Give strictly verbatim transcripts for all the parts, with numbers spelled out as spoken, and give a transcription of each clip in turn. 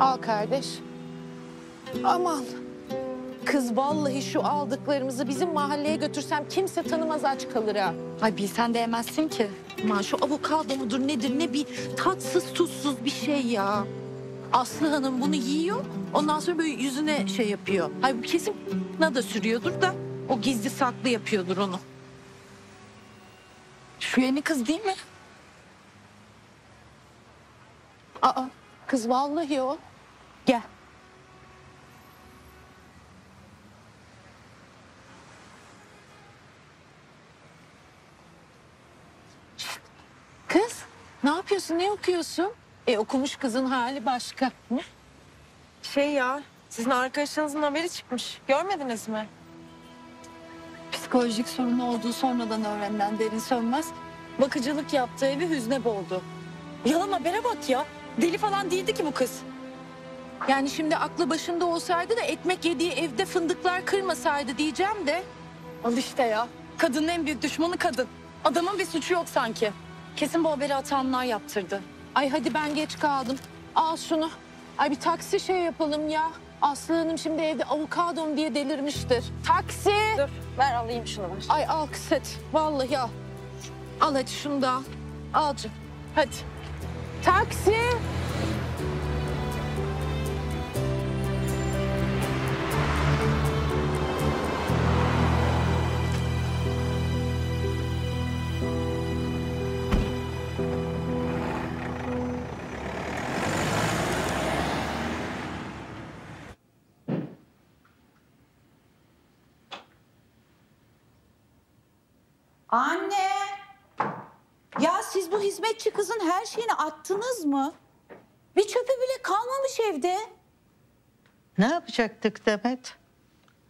Al kardeş. Aman. Kız vallahi şu aldıklarımızı bizim mahalleye götürsem kimse tanımaz, aç kalır ha. Ay bilsen de yemezsin ki. Aman şu avokado mudur nedir ne bir tatsız tuzsuz bir şey ya. Aslı Hanım bunu yiyor, ondan sonra böyle yüzüne şey yapıyor. Ay kesin ne da sürüyordur da o gizli saklı yapıyordur onu. Şu yeni kız değil mi? Aa kız vallahi o. Gel. Kız ne yapıyorsun, ne okuyorsun? E okumuş kızın hali başka. Hı? Şey ya, sizin arkadaşınızın haberi çıkmış. Görmediniz mi? Psikolojik sorunu olduğu sonradan öğrenilen Derin Sönmez bakıcılık yaptığı evi hüzne boğdu. Yalan habere bak ya. Deli falan değildi ki bu kız. Yani şimdi aklı başında olsaydı da ekmek yediği evde fındıklar kırmasaydı diyeceğim de. Al işte ya. Kadının en büyük düşmanı kadın. Adamın bir suçu yok sanki. Kesin bu haberi atanlar yaptırdı. Ay hadi ben geç kaldım. Al şunu. Ay bir taksi şey yapalım ya. Aslı Hanım şimdi evde avokadom diye delirmiştir. Taksi! Dur ver alayım şunu ver. Ay al kız hadi. Vallahi al. Al hadi şunu da al. Alcım. Hadi. Taksi! Anne! Ya siz bu hizmetçi kızın her şeyini attınız mı? Bir çöpü bile kalmamış evde. Ne yapacaktık Demet?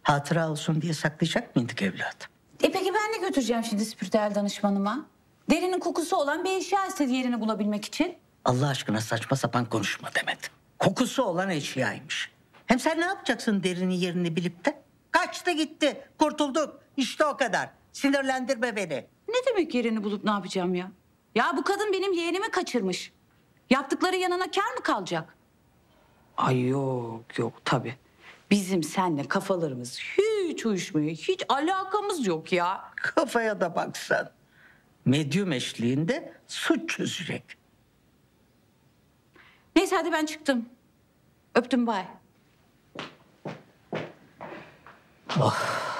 Hatıra olsun diye saklayacak mıydık evlat? E peki ben de götüreceğim şimdi spiritüel danışmanıma. Derinin kokusu olan bir eşya istediği yerini bulabilmek için. Allah aşkına saçma sapan konuşma Demet. Kokusu olan eşyaymış. Hem sen ne yapacaksın derinin yerini bilip de? Kaçtı gitti, kurtulduk. İşte o kadar. Sinirlendirme beni. Ne demek yerini bulup ne yapacağım ya? Ya bu kadın benim yeğenimi kaçırmış. Yaptıkları yanına kâr mı kalacak? Ay yok yok tabii. Bizim seninle kafalarımız hiç uyuşmuyor. Hiç alakamız yok ya. Kafaya da baksan. Medyum eşliğinde suç çözecek. Neyse hadi ben çıktım. Öptüm bay. Ah.